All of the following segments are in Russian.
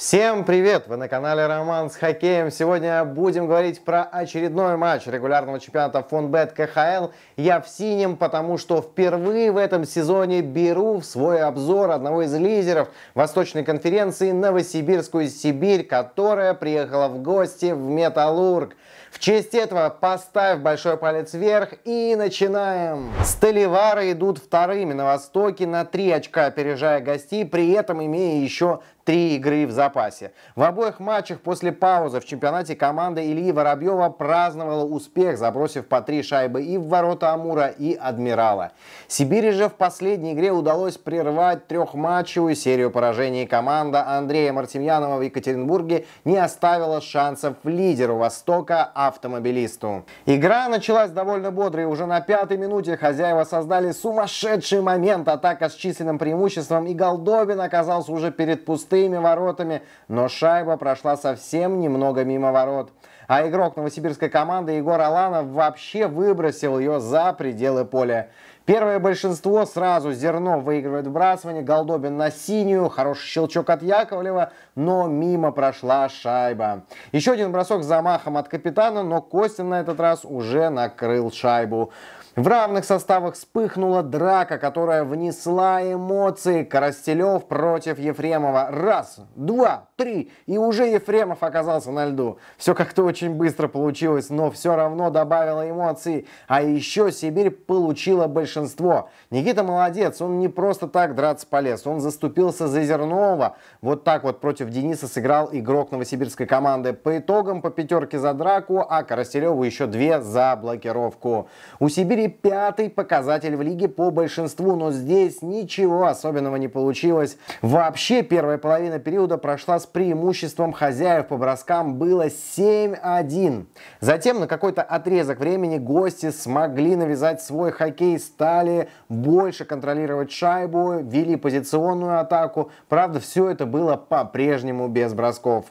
Всем привет! Вы на канале Роман с Хоккеем. Сегодня будем говорить про очередной матч регулярного чемпионата Фонбет КХЛ. Я в синем, потому что впервые в этом сезоне беру в свой обзор одного из лидеров Восточной конференции Новосибирскую Сибирь, которая приехала в гости в Металлург. В честь этого поставь большой палец вверх и начинаем. Сталевары идут вторыми на Востоке на 3 очка, опережая гостей, при этом имея еще 3 игры в запасе. В обоих матчах после паузы в чемпионате команда Ильи Воробьева праздновала успех, забросив по 3 шайбы и в ворота Амура, и Адмирала. Сибири же в последней игре удалось прервать трехматчевую серию поражений. Команда Андрея Мартемьянова в Екатеринбурге не оставила шансов лидеру Востока Автомобилисту. Игра началась довольно бодро, и уже на 5-й минуте хозяева создали сумасшедший момент. Атака с численным преимуществом, и Голдобин оказался уже перед пустыми воротами, но шайба прошла совсем немного мимо ворот. А игрок новосибирской команды Егор Алалов вообще выбросил ее за пределы поля. Первое большинство сразу Зернов выигрывает вбрасывание, Голдобин на синюю, хороший щелчок от Яковлева, но мимо прошла шайба. Еще один бросок с замахом от капитана, но Костин на этот раз уже накрыл шайбу. В равных составах вспыхнула драка, которая внесла эмоции. Коростелев против Ефремова. Раз, два, три. И уже Ефремов оказался на льду. Все как-то очень быстро получилось, но все равно добавило эмоций. А еще Сибирь получила большинство. Никита молодец. Он не просто так драться полез. Он заступился за Зернова. Вот так вот против Дениса сыграл игрок новосибирской команды. По итогам по 5 за драку, а Коростелеву еще 2 за блокировку. У Сибири 5-й показатель в лиге по большинству, но здесь ничего особенного не получилось. Вообще первая половина периода прошла с преимуществом хозяев, по броскам было 7-1. Затем на какой-то отрезок времени гости смогли навязать свой хоккей, стали больше контролировать шайбу, вели позиционную атаку. Правда, все это было по-прежнему без бросков.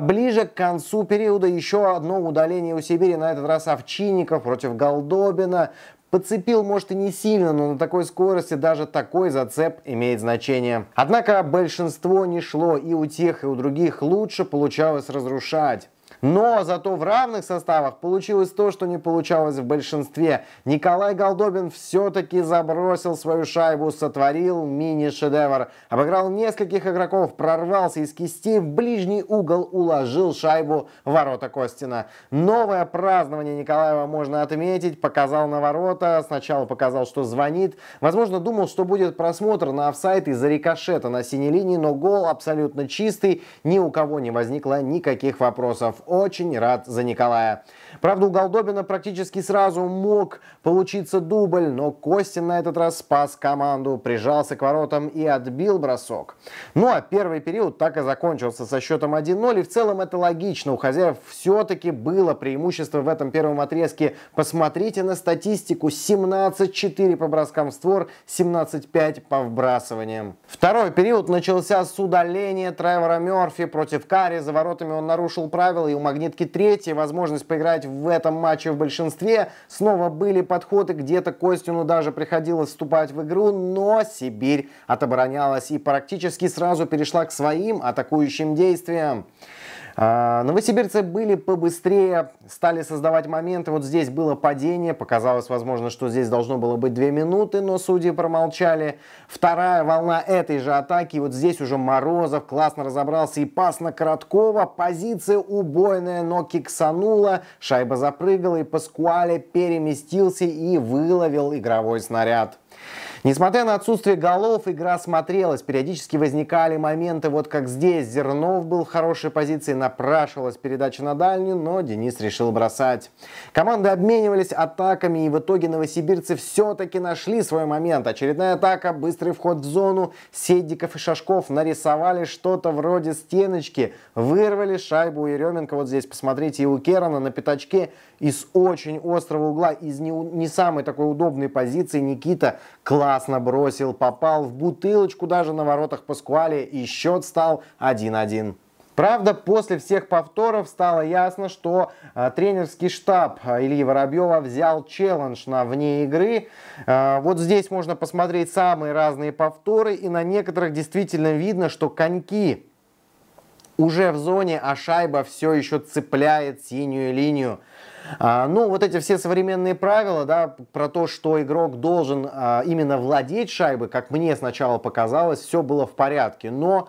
Ближе к концу периода еще одно удаление у Сибири, на этот раз Овчинников против Голдобина. Подцепил, может, и не сильно, но на такой скорости даже такой зацеп имеет значение. Однако большинство не шло, и у тех, и у других лучше получалось разрушать. Но зато в равных составах получилось то, что не получалось в большинстве. Николай Голдобин все-таки забросил свою шайбу, сотворил мини-шедевр. Обыграл нескольких игроков, прорвался из кистей в ближний угол, уложил шайбу в ворота Костина. Новое празднование Николаева можно отметить. Показал на ворота, сначала показал, что звонит. Возможно, думал, что будет просмотр на офсайд из-за рикошета на синей линии, но гол абсолютно чистый, ни у кого не возникло никаких вопросов. Очень рад за Николая. Правда, у Голдобина практически сразу мог получиться дубль, но Костин на этот раз спас команду, прижался к воротам и отбил бросок. Ну а первый период так и закончился со счетом 1-0, и в целом это логично. У хозяев все-таки было преимущество в этом первом отрезке. Посмотрите на статистику: 17-4 по броскам в створ, 17-5 по вбрасываниям. Второй период начался с удаления Тревора Мерфи против Кари. За воротами он нарушил правила, и у Магнитки 3-я возможность поиграть в этом матче в большинстве. Снова были подходы, где-то Костину даже приходилось вступать в игру, но Сибирь отоборонялась и практически сразу перешла к своим атакующим действиям. Новосибирцы были побыстрее, стали создавать моменты. Вот здесь было падение, показалось, возможно, что здесь должно было быть 2 минуты, но судьи промолчали. Вторая волна этой же атаки, вот здесь уже Морозов классно разобрался, и пас на Короткова, позиция убойная, но киксанула, шайба запрыгала, и Паскуале переместился и выловил игровой снаряд. Несмотря на отсутствие голов, игра смотрелась. Периодически возникали моменты, вот как здесь. Зернов был в хорошей позиции, напрашивалась передача на дальнюю, но Денис решил бросать. Команды обменивались атаками, и в итоге новосибирцы все-таки нашли свой момент. Очередная атака, быстрый вход в зону. Седиков и Шашков нарисовали что-то вроде стеночки. Вырвали шайбу у Еременко, вот здесь, посмотрите, и у Керона на пятачке из очень острого угла, из не самой такой удобной позиции Никита классно бросил, попал в бутылочку даже на воротах Паскуале, и счет стал 1-1. Правда, после всех повторов стало ясно, что тренерский штаб Ильи Воробьева взял челлендж на вне игры. Вот здесь можно посмотреть самые разные повторы, и на некоторых действительно видно, что коньки уже в зоне, а шайба все еще цепляет синюю линию. Ну, вот эти все современные правила, да, про то, что игрок должен именно владеть шайбой, как мне сначала показалось, все было в порядке. Но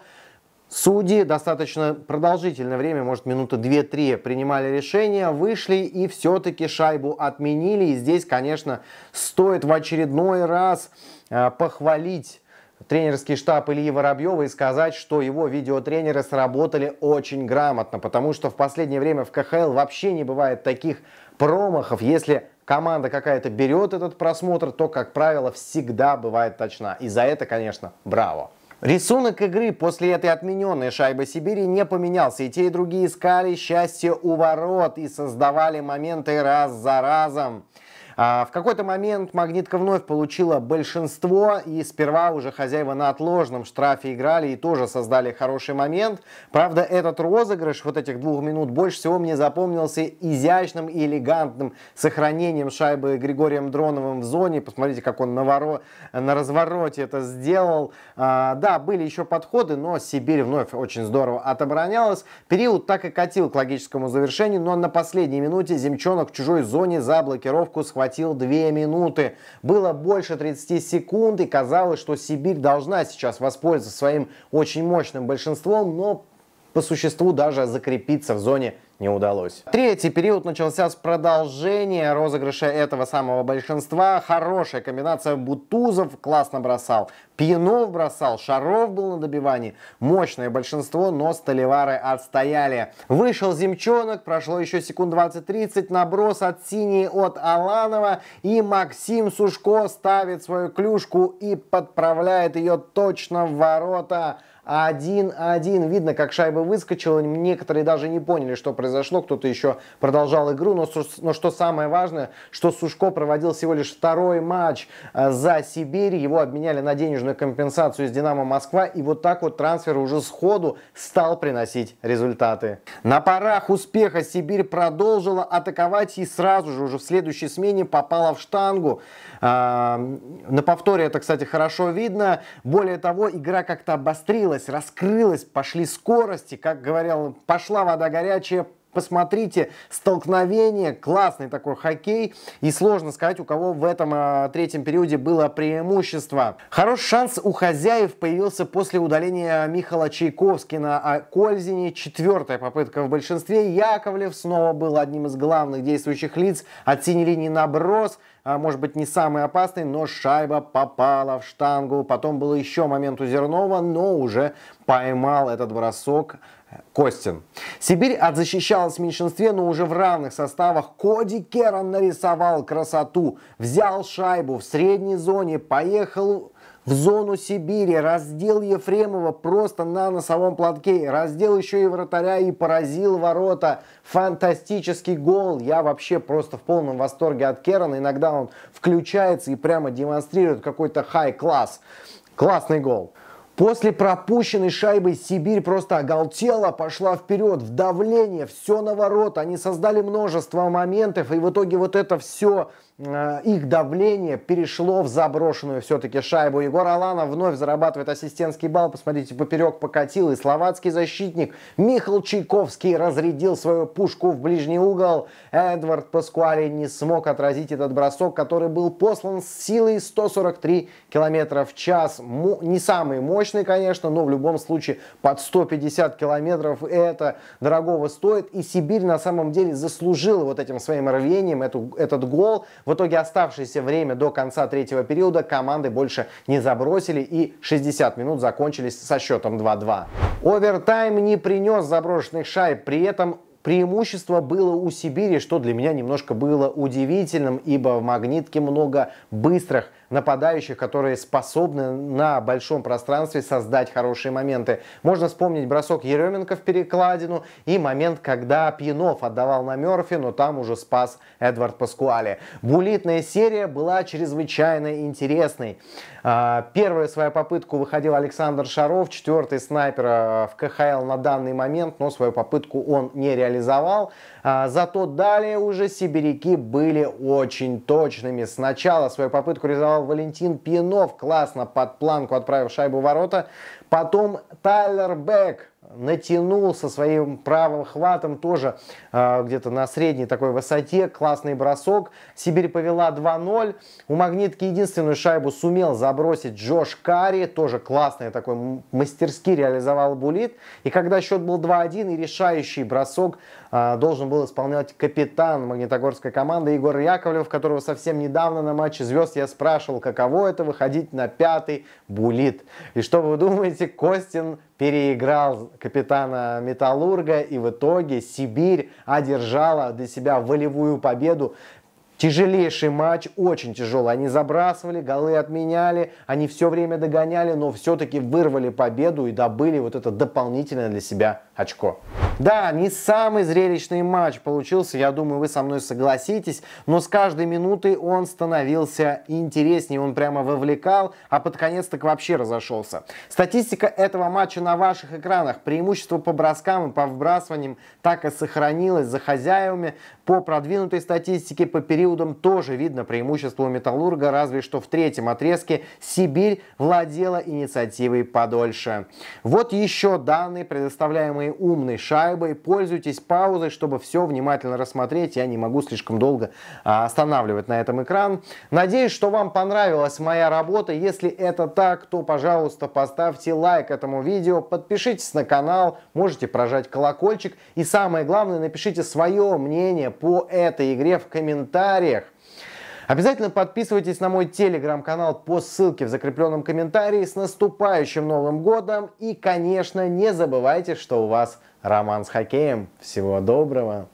судьи достаточно продолжительное время, может, минуты 2-3, принимали решение, вышли и все-таки шайбу отменили. И здесь, конечно, стоит в очередной раз похвалить тренерский штаб Ильи Воробьева и сказать, что его видеотренеры сработали очень грамотно, потому что в последнее время в КХЛ вообще не бывает таких промахов. Если команда какая-то берет этот просмотр, то, как правило, всегда бывает точна. И за это, конечно, браво. Рисунок игры после этой отмененной шайбы Сибири не поменялся. И те, и другие искали счастье у ворот и создавали моменты раз за разом. В какой-то момент «Магнитка» вновь получила большинство, и сперва уже хозяева на отложенном штрафе играли и тоже создали хороший момент. Правда, этот розыгрыш вот этих 2 минут больше всего мне запомнился изящным и элегантным сохранением шайбы Григорием Дроновым в зоне. Посмотрите, как он на развороте это сделал. Да, были еще подходы, но Сибирь вновь очень здорово отоборонялась. Период так и катил к логическому завершению, но на последней минуте Земченко в чужой зоне за блокировку схватил. 2 минуты. Было больше 30 секунд, и казалось, что Сибирь должна сейчас воспользоваться своим очень мощным большинством, но по существу даже закрепиться в зоне не удалось. Третий период начался с продолжения розыгрыша этого самого большинства. Хорошая комбинация. Бутузов классно бросал, Пьянов бросал, Шаров был на добивании. Мощное большинство, но столевары отстояли. Вышел Земчонок, прошло еще секунд 20-30, наброс от синей от Аланова, и Максим Сушко ставит свою клюшку и подправляет ее точно в ворота. 1-1. Видно, как шайба выскочила. Некоторые даже не поняли, что произошло. Кто-то еще продолжал игру. Но что самое важное, что Сушко проводил всего лишь 2-й матч за Сибирь. Его обменяли на денежную компенсацию из «Динамо Москва». И вот так вот трансфер уже сходу стал приносить результаты. На парах успеха Сибирь продолжила атаковать и сразу же уже в следующей смене попала в штангу. На повторе это, кстати, хорошо видно. Более того, игра как-то обострилась, раскрылась, пошли скорости, как говорил, пошла вода горячая. Посмотрите, столкновение, классный такой хоккей. И сложно сказать, у кого в этом третьем периоде было преимущество. Хороший шанс у хозяев появился после удаления Михала Чайковского на Кользине. 4-я попытка в большинстве. Яковлев снова был одним из главных действующих лиц. От синей линии наброс. Может быть, не самый опасный, но шайба попала в штангу. Потом был еще момент у Зернова, но уже поймал этот бросок Костин. Сибирь отзащищалась в меньшинстве, но уже в равных составах. Коди Керон нарисовал красоту. Взял шайбу в средней зоне, поехал в зону Сибири, раздел Ефремова просто на носовом платке, раздел еще и вратаря и поразил ворота. Фантастический гол. Я вообще просто в полном восторге от Керона. Иногда он включается и прямо демонстрирует какой-то хай-класс. Классный гол. После пропущенной шайбы Сибирь просто оголтела, пошла вперед, в давление, все на ворота. Они создали множество моментов, и в итоге вот это все, их давление перешло в заброшенную все-таки шайбу. Егор Алалов вновь зарабатывает ассистентский балл. Посмотрите, поперек покатил, и словацкий защитник Михал Чайковский разрядил свою пушку в ближний угол. Эдвард Паскуале не смог отразить этот бросок, который был послан с силой 143 км в час. Не самый мощный, конечно, но в любом случае под 150 километров это дорогого стоит. И Сибирь на самом деле заслужила вот этим своим рвением этот гол. В итоге оставшееся время до конца третьего периода команды больше не забросили, и 60 минут закончились со счетом 2-2. Овертайм не принес заброшенных шайб, при этом преимущество было у Сибири, что для меня немножко было удивительным, ибо в «Магнитке» много быстрых нападающих, которые способны на большом пространстве создать хорошие моменты. Можно вспомнить бросок Еременко в перекладину и момент, когда Пьянов отдавал на Мерфи, но там уже спас Эдвард Паскуале. Булитная серия была чрезвычайно интересной. Первую свою попытку выходил Александр Шаров, 4-й снайпер в КХЛ на данный момент, но свою попытку он не реализовал. Зато далее уже сибиряки были очень точными. Сначала свою попытку реализовал Валентин Пьянов, классно под планку отправив шайбу в ворота. Потом Тайлер Бек натянул со своим правым хватом, тоже где-то на средней такой высоте, классный бросок. Сибирь повела 2-0. У «Магнитки» единственную шайбу сумел забросить Джош Кари, тоже классный такой, мастерски реализовал булит. И когда счет был 2-1 и решающий бросок должен был исполнять капитан магнитогорской команды Егор Яковлев, которого совсем недавно на матче звезд я спрашивал, каково это выходить на пятый булит. И что вы думаете, Костин переиграл капитана «Металлурга», и в итоге Сибирь одержала для себя волевую победу. Тяжелейший матч, очень тяжелый. Они забрасывали, голы отменяли, они все время догоняли, но все-таки вырвали победу и добыли вот это дополнительное для себя очко. Да, не самый зрелищный матч получился, я думаю, вы со мной согласитесь, но с каждой минутой он становился интереснее, он прямо вовлекал, а под конец так вообще разошелся. Статистика этого матча на ваших экранах. Преимущество по броскам и по вбрасываниям так и сохранилось за хозяевами. По продвинутой статистике, по периоду тоже видно преимущество у «Металлурга», разве что в третьем отрезке Сибирь владела инициативой подольше. Вот еще данные, предоставляемые умной шайбой. Пользуйтесь паузой, чтобы все внимательно рассмотреть. Я не могу слишком долго останавливать на этом экран. Надеюсь, что вам понравилась моя работа. Если это так, то, пожалуйста, поставьте лайк этому видео, подпишитесь на канал, можете прожать колокольчик. И самое главное, напишите свое мнение по этой игре в комментариях. Обязательно подписывайтесь на мой телеграм-канал по ссылке в закрепленном комментарии. С наступающим Новым годом! И, конечно, не забывайте, что у вас роман с хоккеем. Всего доброго!